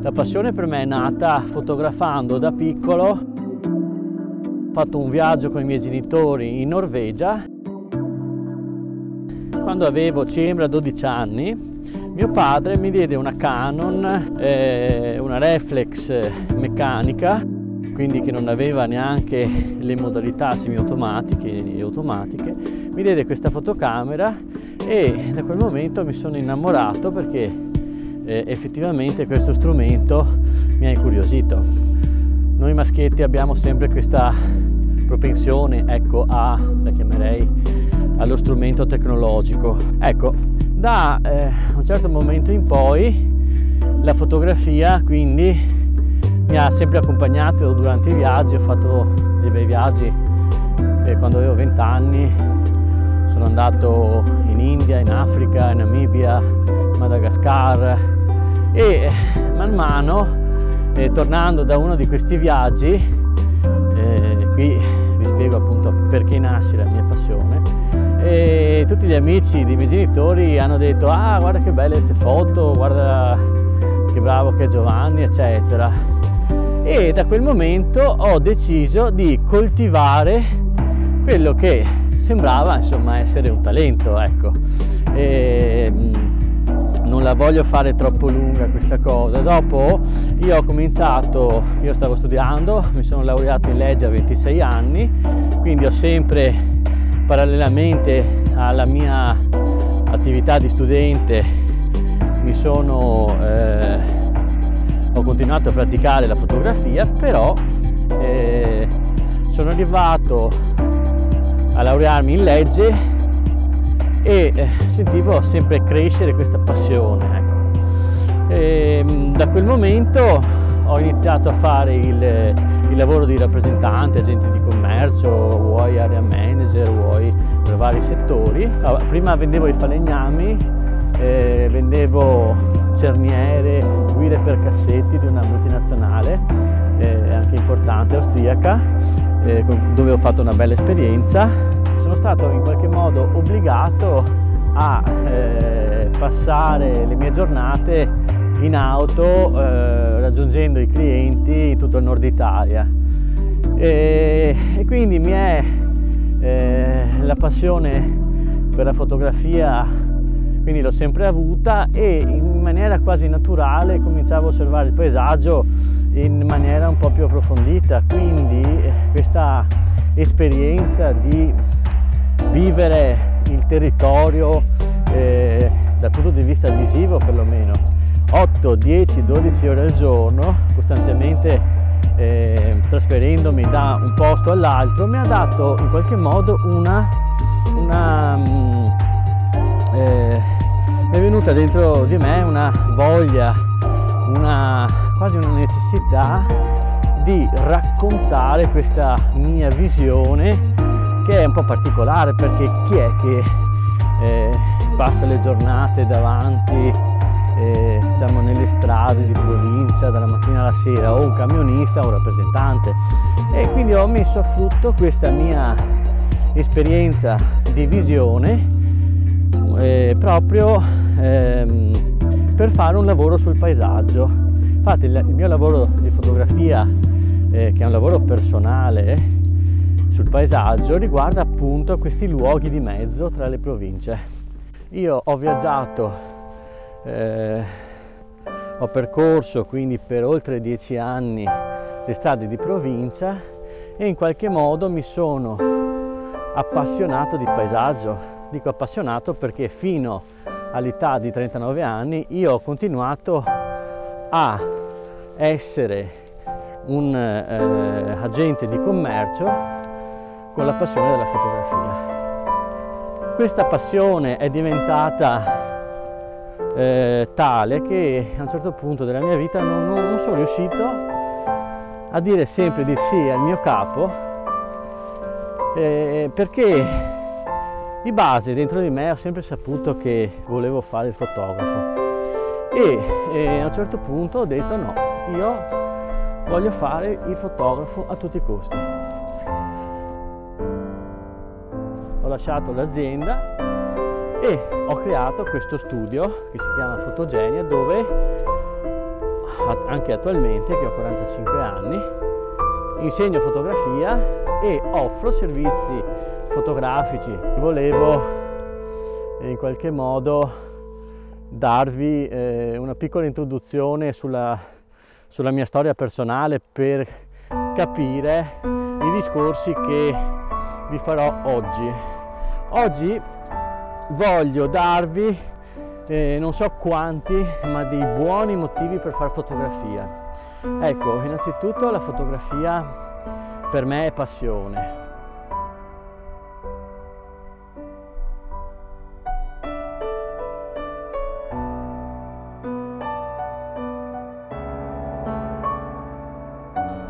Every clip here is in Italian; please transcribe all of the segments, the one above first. La passione per me è nata fotografando da piccolo. Ho fatto un viaggio con i miei genitori in Norvegia. Quando avevo circa 12 anni, mio padre mi diede una Canon, una reflex meccanica, quindi che non aveva neanche le modalità semiautomatiche e automatiche. Mi diede questa fotocamera e da quel momento mi sono innamorato perché effettivamente questo strumento mi ha incuriosito. Noi maschietti abbiamo sempre questa propensione, ecco, la chiamerei, allo strumento tecnologico. Ecco, da un certo momento in poi la fotografia quindi mi ha sempre accompagnato durante i viaggi. Ho fatto dei bei viaggi quando avevo 20 anni, sono andato in India, in Africa, in Namibia, in Madagascar e man mano tornando da uno di questi viaggi, qui vi spiego appunto perché nasce la mia passione. E tutti gli amici dei miei genitori hanno detto: ah, guarda che belle queste foto, guarda che bravo che è Giovanni, eccetera. E da quel momento ho deciso di coltivare quello che sembrava insomma essere un talento, ecco. E non la voglio fare troppo lunga questa cosa. Dopo io stavo studiando, mi sono laureato in legge a 26 anni, quindi ho sempre, parallelamente alla mia attività di studente, ho continuato a praticare la fotografia, però sono arrivato a laurearmi in legge e sentivo sempre crescere questa passione, ecco. E da quel momento ho iniziato a fare il lavoro di rappresentante, agente di commercio, vuoi area manager, vuoi per vari settori. Allora, prima vendevo i falegnami, vendevo cerniere, guide per cassetti di una multinazionale, anche importante, austriaca, dove ho fatto una bella esperienza. Sono stato in qualche modo obbligato a passare le mie giornate in auto, raggiungendo i clienti in tutto il nord Italia, e quindi la passione per la fotografia quindi l'ho sempre avuta, e in maniera quasi naturale cominciavo a osservare il paesaggio in maniera un po' più approfondita. Quindi questa esperienza di vivere il territorio dal punto di vista visivo, perlomeno 8, 10, 12 ore al giorno, costantemente trasferendomi da un posto all'altro, mi ha dato in qualche modo mi è venuta dentro di me una voglia, quasi una necessità di raccontare questa mia visione, che è un po' particolare, perché chi è che passa le giornate davanti, diciamo, nelle strade di provincia dalla mattina alla sera, o un camionista o un rappresentante. E quindi ho messo a frutto questa mia esperienza di visione proprio per fare un lavoro sul paesaggio. Infatti il mio lavoro di fotografia, che è un lavoro personale sul paesaggio, riguarda appunto questi luoghi di mezzo tra le province. Io ho viaggiato, ho percorso quindi per oltre 10 anni le strade di provincia e in qualche modo mi sono appassionato di paesaggio. Dico appassionato perché fino all'età di 39 anni io ho continuato a essere un agente di commercio con la passione della fotografia. Questa passione è diventata tale che a un certo punto della mia vita non sono riuscito a dire sempre di sì al mio capo, perché di base dentro di me ho sempre saputo che volevo fare il fotografo, e a un certo punto ho detto: no, io voglio fare il fotografo a tutti i costi. Ho lasciato l'azienda e ho creato questo studio che si chiama Fotogenia, dove anche attualmente, che ho 45 anni, insegno fotografia e offro servizi fotografici. Volevo in qualche modo darvi una piccola introduzione sulla mia storia personale per capire i discorsi che vi farò oggi. Oggi voglio darvi non so quanti, ma dei buoni motivi per fare fotografia. Ecco, innanzitutto la fotografia per me è passione.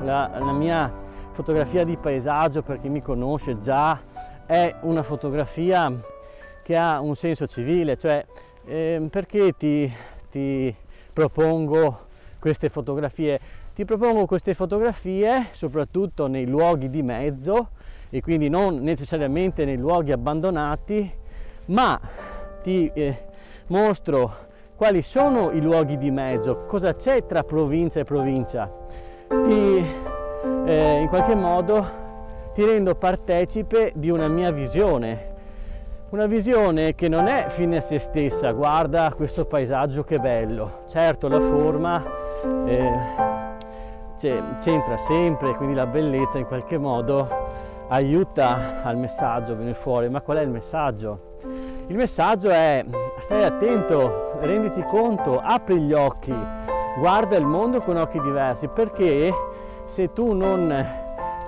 La mia fotografia di paesaggio, per chi mi conosce già, è una fotografia che ha un senso civile, cioè perché ti propongo queste fotografie? Ti propongo queste fotografie soprattutto nei luoghi di mezzo, e quindi non necessariamente nei luoghi abbandonati, ma ti mostro quali sono i luoghi di mezzo, cosa c'è tra provincia e provincia. In qualche modo ti rendo partecipe di una mia visione, che non è fine a se stessa. Guarda questo paesaggio che bello. Certo, la forma c'entra sempre, quindi la bellezza in qualche modo aiuta al messaggio a venire fuori. Ma qual è il messaggio? Il messaggio è: stai attento, renditi conto, apri gli occhi, guarda il mondo con occhi diversi, perché se tu non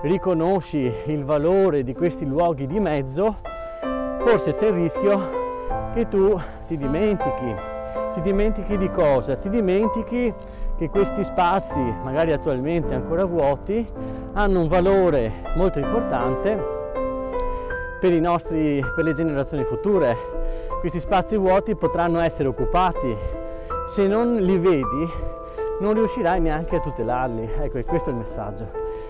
riconosci il valore di questi luoghi di mezzo, forse c'è il rischio che tu ti dimentichi. Ti dimentichi di cosa? Ti dimentichi che questi spazi, magari attualmente ancora vuoti, hanno un valore molto importante per le generazioni future. Questi spazi vuoti potranno essere occupati. Se non li vedi, non riuscirai neanche a tutelarli. Ecco, e questo è il messaggio.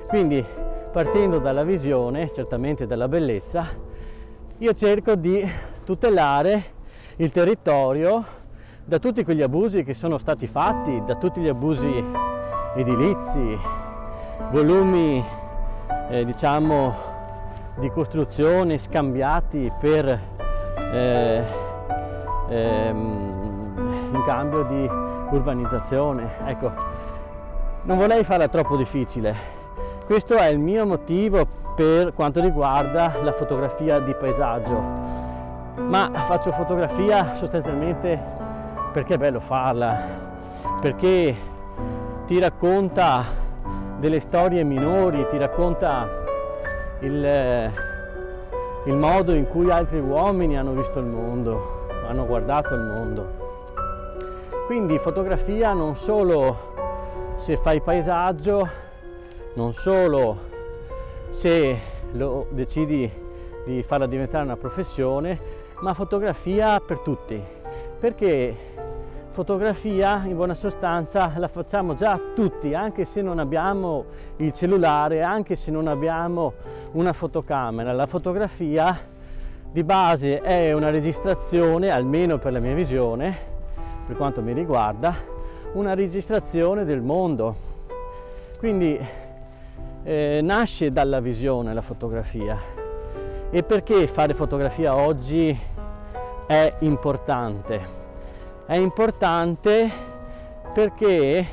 Quindi, partendo dalla visione, certamente dalla bellezza, io cerco di tutelare il territorio da tutti quegli abusi che sono stati fatti, da tutti gli abusi edilizi, volumi diciamo di costruzione scambiati per in cambio di urbanizzazione. Ecco, non vorrei farla troppo difficile. Questo è il mio motivo per quanto riguarda la fotografia di paesaggio, ma faccio fotografia sostanzialmente perché è bello farla, perché ti racconta delle storie minori, ti racconta il modo in cui altri uomini hanno visto il mondo, hanno guardato il mondo. Quindi fotografia non solo se fai paesaggio, non solo se lo decidi di farla diventare una professione, ma fotografia per tutti, perché fotografia in buona sostanza la facciamo già tutti, anche se non abbiamo il cellulare, anche se non abbiamo una fotocamera. La fotografia di base è una registrazione, almeno per la mia visione, per quanto mi riguarda, una registrazione del mondo. Quindi nasce dalla visione la fotografia. E perché fare fotografia oggi è importante? È importante perché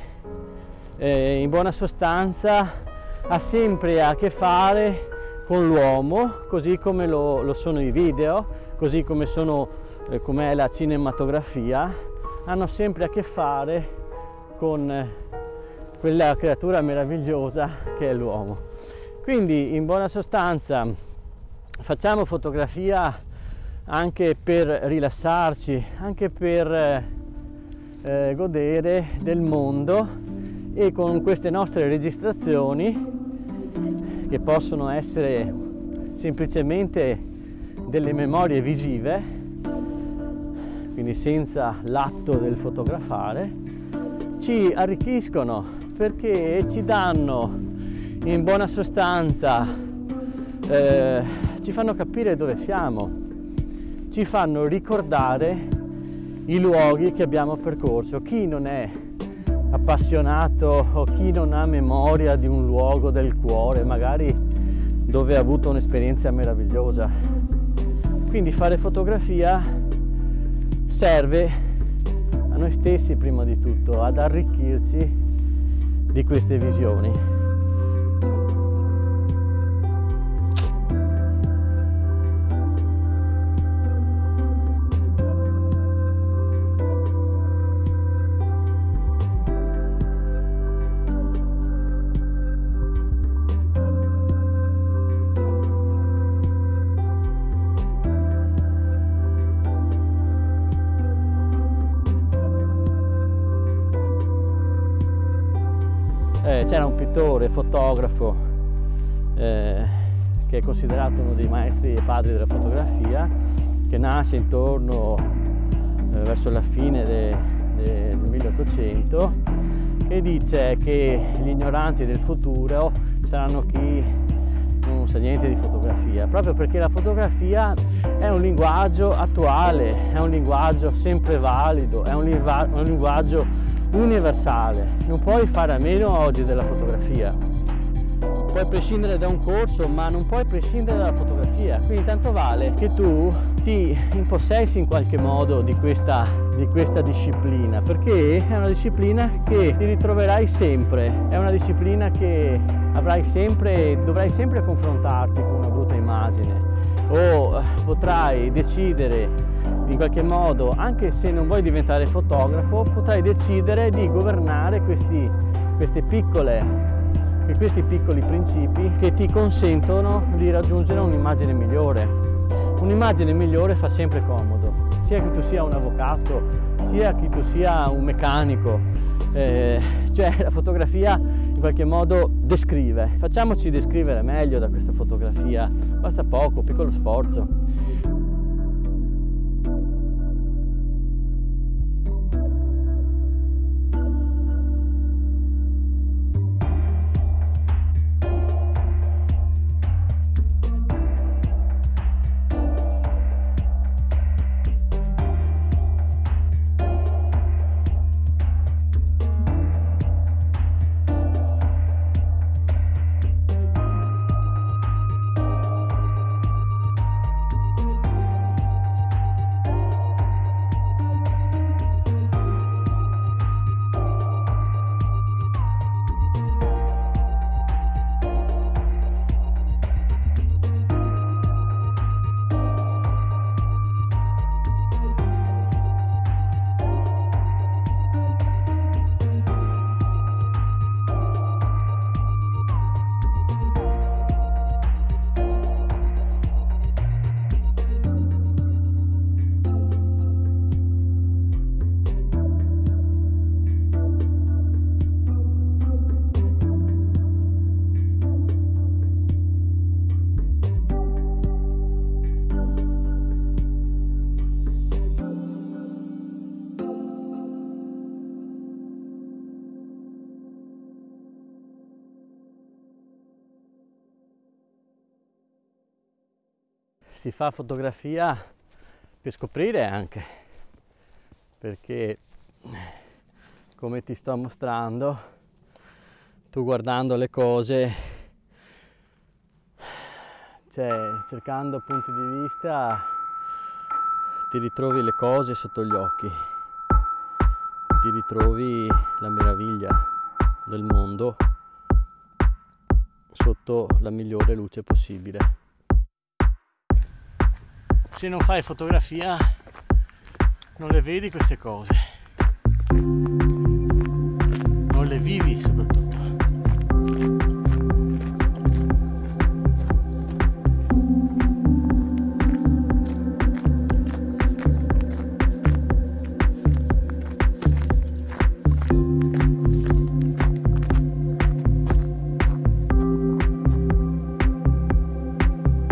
in buona sostanza ha sempre a che fare con l'uomo, così come lo sono i video, così come com'è la cinematografia. Hanno sempre a che fare con quella creatura meravigliosa che è l'uomo. Quindi in buona sostanza facciamo fotografia anche per rilassarci, anche per godere del mondo, e con queste nostre registrazioni, che possono essere semplicemente delle memorie visive, quindi senza l'atto del fotografare, ci arricchiscono, perché ci danno in buona sostanza, ci fanno capire dove siamo, ci fanno ricordare i luoghi che abbiamo percorso. Chi non è appassionato o chi non ha memoria di un luogo del cuore, magari dove ha avuto un'esperienza meravigliosa. Quindi fare fotografia serve a noi stessi prima di tutto, ad arricchirci di queste visioni. C'era un pittore, fotografo, che è considerato uno dei maestri e padri della fotografia, che nasce intorno verso la fine del 1800, che dice che gli ignoranti del futuro saranno chi non sa niente di fotografia, proprio perché la fotografia è un linguaggio attuale, è un linguaggio sempre valido, è un linguaggio universale. Non puoi fare a meno oggi della fotografia. Puoi prescindere da un corso, ma non puoi prescindere dalla fotografia, quindi tanto vale che tu ti impossessi in qualche modo di questa disciplina, perché è una disciplina che ti ritroverai sempre, è una disciplina che dovrai sempre confrontarti con una brutta immagine, o potrai decidere in qualche modo, anche se non vuoi diventare fotografo, potrai decidere di governare questi piccoli principi che ti consentono di raggiungere un'immagine migliore. Un'immagine migliore fa sempre comodo, sia che tu sia un avvocato, sia che tu sia un meccanico, cioè la fotografia in qualche modo descrive. Facciamoci descrivere meglio da questa fotografia, basta poco, piccolo sforzo. Si fa fotografia per scoprire anche, perché come ti sto mostrando, tu guardando le cose, cioè cercando punti di vista, ti ritrovi le cose sotto gli occhi, ti ritrovi la meraviglia del mondo sotto la migliore luce possibile. Se non fai fotografia non le vedi queste cose, non le vivi soprattutto.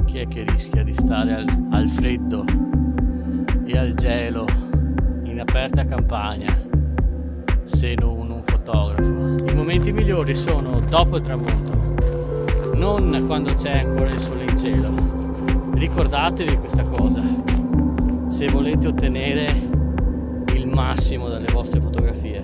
Chi è che rischia di stare al freddo e al gelo in aperta campagna se non un fotografo? I momenti migliori sono dopo il tramonto, non quando c'è ancora il sole in cielo. Ricordatevi questa cosa se volete ottenere il massimo dalle vostre fotografie.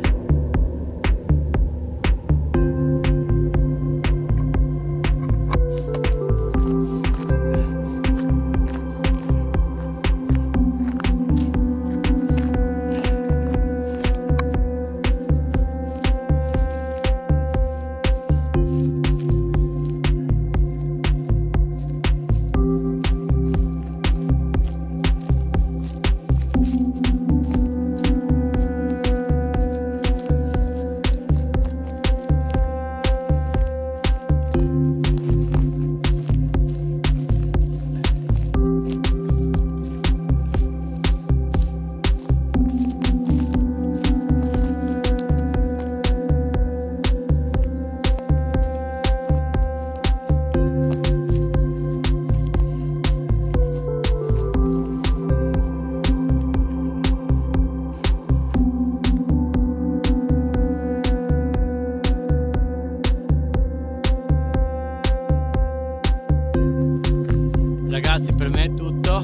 Ragazzi, per me è tutto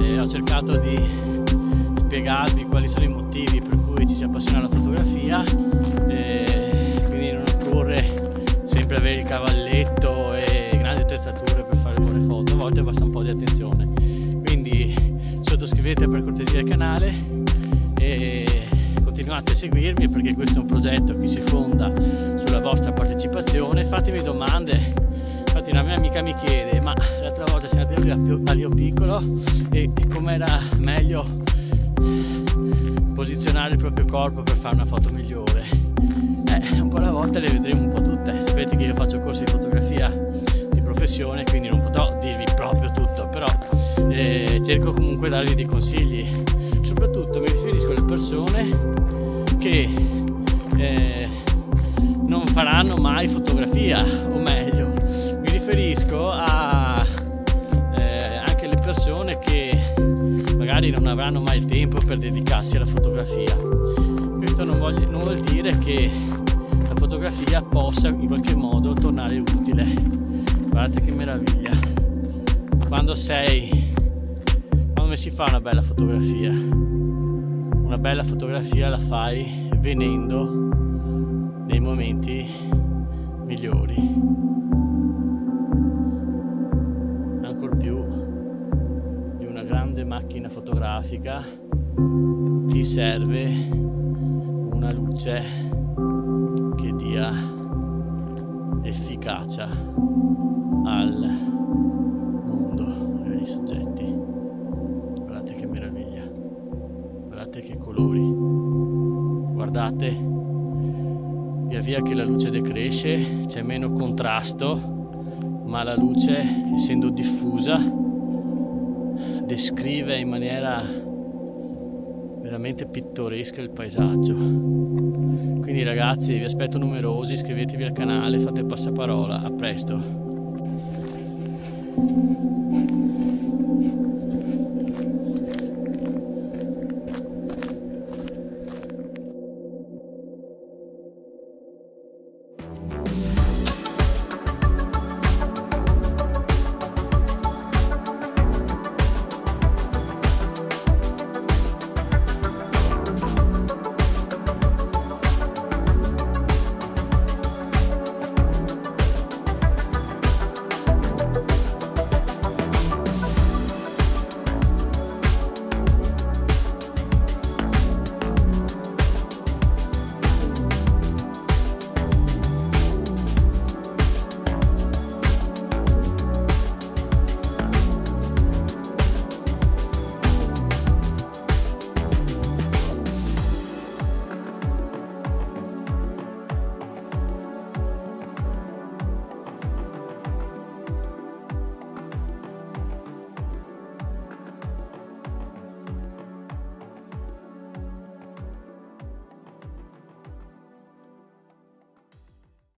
e ho cercato di spiegarvi quali sono i motivi per cui ci si appassiona alla fotografia, e quindi non occorre sempre avere il cavalletto e grandi attrezzature per fare buone foto, a volte basta un po' di attenzione. Quindi sottoscrivete per cortesia il canale e continuate a seguirmi, perché questo è un progetto che si fonda sulla vostra partecipazione. Fatemi domande. Infatti una mia amica mi chiede: ma l'altra volta siamo andati a Lio Piccolo e com'era meglio posizionare il proprio corpo per fare una foto migliore? Un po' alla volta le vedremo un po' tutte. Sapete che io faccio corsi di fotografia di professione, quindi non potrò dirvi proprio tutto, però cerco comunque di darvi dei consigli. Soprattutto mi riferisco alle persone che non faranno mai fotografia, o meglio, mi riferisco a anche le persone che magari non avranno mai il tempo per dedicarsi alla fotografia. Questo non vuol dire che la fotografia possa in qualche modo tornare utile. Guardate che meraviglia, come si fa una bella fotografia? Una bella fotografia la fai venendo nei momenti migliori, macchina fotografica. Ti serve una luce che dia efficacia al mondo e ai soggetti. Guardate che meraviglia, guardate che colori, guardate via via che la luce decresce, c'è meno contrasto, ma la luce, essendo diffusa, descrive in maniera veramente pittoresca il paesaggio. Quindi ragazzi, vi aspetto numerosi, iscrivetevi al canale, fate passaparola, a presto.